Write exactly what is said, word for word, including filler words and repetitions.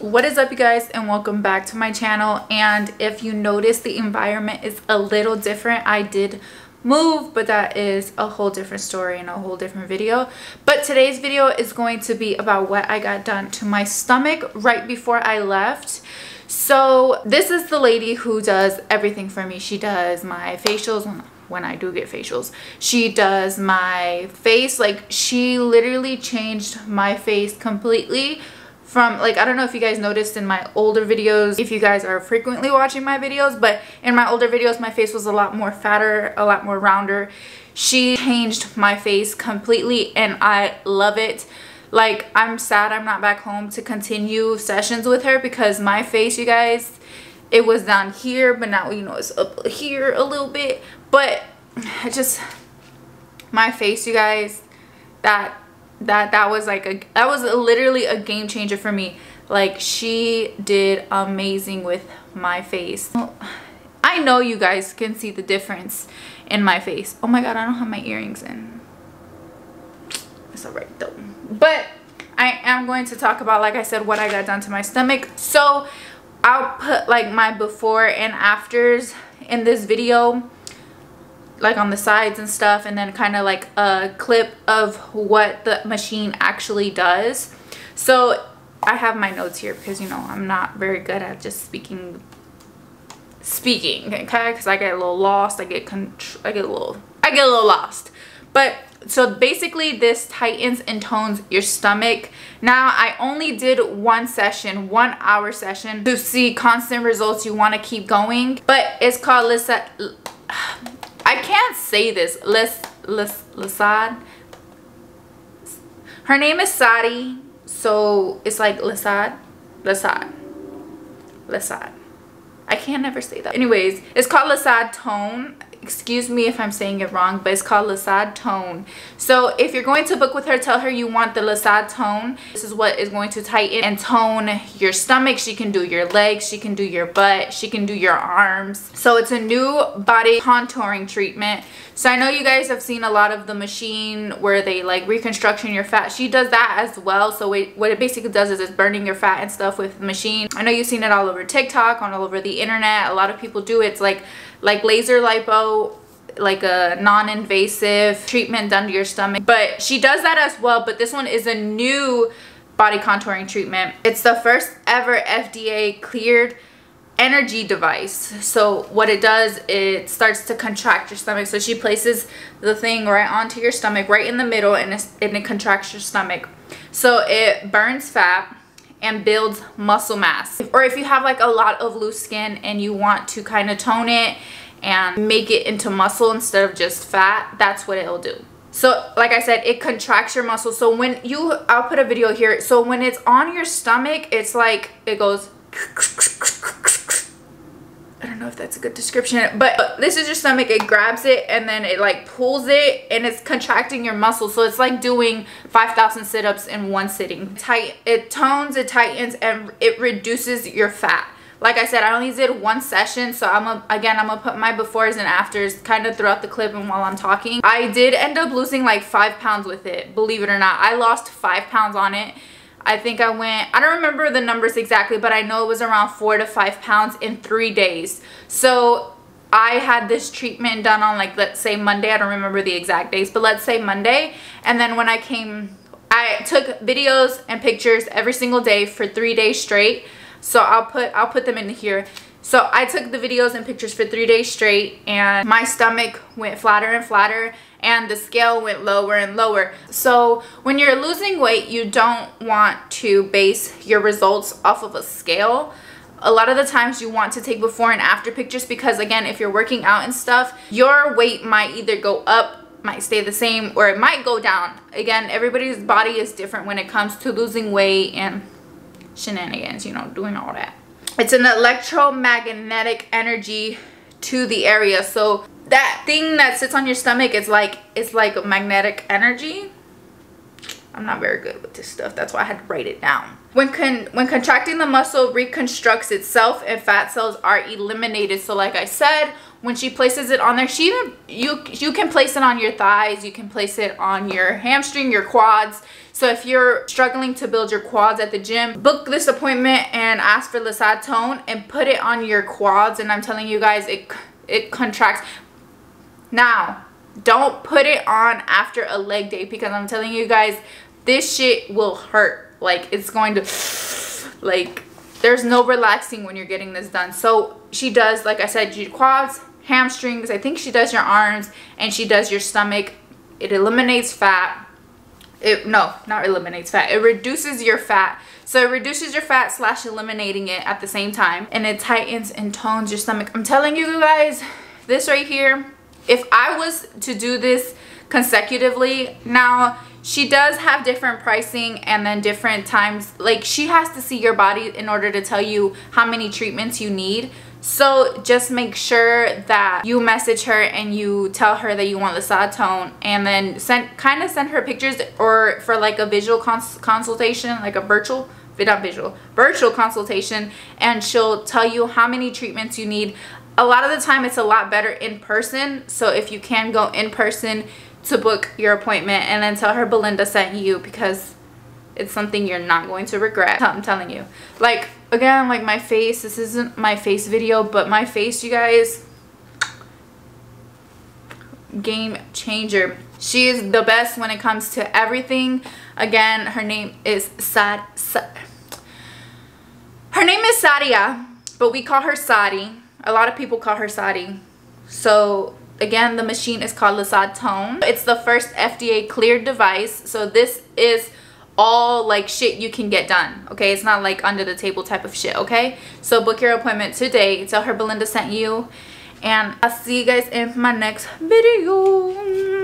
What is up, you guys, and welcome back to my channel. And if you notice, the environment is a little different. I did move, but that is a whole different story and a whole different video. But today's video is going to be about what I got done to my stomach right before I left. So this is the lady who does everything for me. She does my facials when I do get facials. She does my face. Like, she literally changed my face completely from, like, I don't know if you guys noticed in my older videos, if you guys are frequently watching my videos, but in my older videos my face was a lot more fatter, a lot more rounder. She changed my face completely and I love it. Like, I'm sad I'm not back home to continue sessions with her because my face, you guys, it was down here, but now, you know, it's up here a little bit. But I just, my face, you guys, that that that was like a that was literally a game changer for me. Like, she did amazing with my face. I know you guys can see the difference in my face. Oh my god, I don't have my earrings in. It's all right though. But I am going to talk about, like I said, what I got done to my stomach. So I'll put like my before and afters in this video, like on the sides and stuff, and then kind of like a clip of what the machine actually does. So I have my notes here because, you know, I'm not very good at just speaking speaking okay, because I get a little lost. I get con I get a little I get a little lost. But so basically this tightens and tones your stomach. Now, I only did one session, one hour session. To see constant results, you want to keep going. But it's called Le Sadh. I can't say this. Le Sadh. Her name is Saadia, so it's like Le Sadh. Le Sadh. Le Sadh. I can't never say that. Anyways, it's called Le Sadh Tone. Excuse me if I'm saying it wrong, but it's called Le Sadh Tone. So if you're going to book with her, tell her you want the Le Sadh Tone. This is what is going to tighten and tone your stomach. She can do your legs, she can do your butt, she can do your arms. So it's a new body contouring treatment. So I know you guys have seen a lot of the machine where they like reconstruction your fat. She does that as well. So it, what it basically does is it's burning your fat and stuff with the machine. I know you've seen it all over TikTok, on all over the internet. A lot of people do it. It's like like laser lipo, like a non-invasive treatment done to your stomach. But she does that as well, but this one is a new body contouring treatment. It's the first ever F D A cleared energy device. So what it does, it starts to contract your stomach. So she places the thing right onto your stomach, right in the middle, and, it's, and it contracts your stomach. So it burns fat and builds muscle mass. Or if you have like a lot of loose skin and you want to kind of tone it and make it into muscle instead of just fat, that's what it'll do. So like I said, it contracts your muscles. So when you, I'll put a video here. So when it's on your stomach, it's like, it goes, I don't know if that's a good description, but this is your stomach. It grabs it and then it like pulls it, and it's contracting your muscles. So it's like doing five thousand sit-ups in one sitting. Tight, it tones, it tightens, and it reduces your fat. Like I said, I only did one session, so I'm a, again, I'm gonna put my befores and afters kind of throughout the clip and while I'm talking. I did end up losing like five pounds with it, believe it or not. I lost five pounds on it. I think I went, I don't remember the numbers exactly, but I know it was around four to five pounds in three days. So I had this treatment done on, like, let's say Monday. I don't remember the exact days, but let's say Monday. And then when I came, I took videos and pictures every single day for three days straight. So I'll put, I'll put them in here. So I took the videos and pictures for three days straight, and my stomach went flatter and flatter, and the scale went lower and lower. So when you're losing weight, you don't want to base your results off of a scale. A lot of the times you want to take before and after pictures because, again, if you're working out and stuff, your weight might either go up, might stay the same, or it might go down. Again, everybody's body is different when it comes to losing weight and shenanigans, you know, doing all that. It's an electromagnetic energy to the area. So that thing that sits on your stomach is like, it's like magnetic energy. I'm not very good with this stuff. That's why I had to write it down. When con when contracting, the muscle reconstructs itself and fat cells are eliminated. So like I said, when she places it on there, she even, you you can place it on your thighs, you can place it on your hamstring, your quads. So if you're struggling to build your quads at the gym, book this appointment and ask for Le Sadh Tone and put it on your quads. And I'm telling you guys, it it contracts. Now, don't put it on after a leg day, because I'm telling you guys, this shit will hurt. Like, it's going to, like, there's no relaxing when you're getting this done. So she does, like I said, your quads, hamstrings. I think she does your arms and she does your stomach. It eliminates fat. It, no, not eliminates fat. It reduces your fat. So it reduces your fat slash eliminating it at the same time. And it tightens and tones your stomach. I'm telling you guys, this right here, if I was to do this consecutively, now she does have different pricing and then different times. Like, she has to see your body in order to tell you how many treatments you need. So just make sure that you message her and you tell her that you want Le Sadh Tone, and then send kind of send her pictures, or for like a visual cons consultation, like a virtual, not visual, virtual consultation, and she'll tell you how many treatments you need. A lot of the time it's a lot better in person. So if you can go in person to book your appointment, and then tell her Belinda sent you, because it's something you're not going to regret. I'm telling you. Like, again, like my face, this isn't my face video, but my face, you guys, game changer. She is the best when it comes to everything. Again, her name is Sad. Sa her name is Saadia, but we call her Sadi. A lot of people call her Sadi. So again, the machine is called Le Sadh Tone. It's the first F D A cleared device. So this is all like shit you can get done, okay? It's not like under the table type of shit, okay? So book your appointment today. Tell her Belinda sent you, and I'll see you guys in my next video.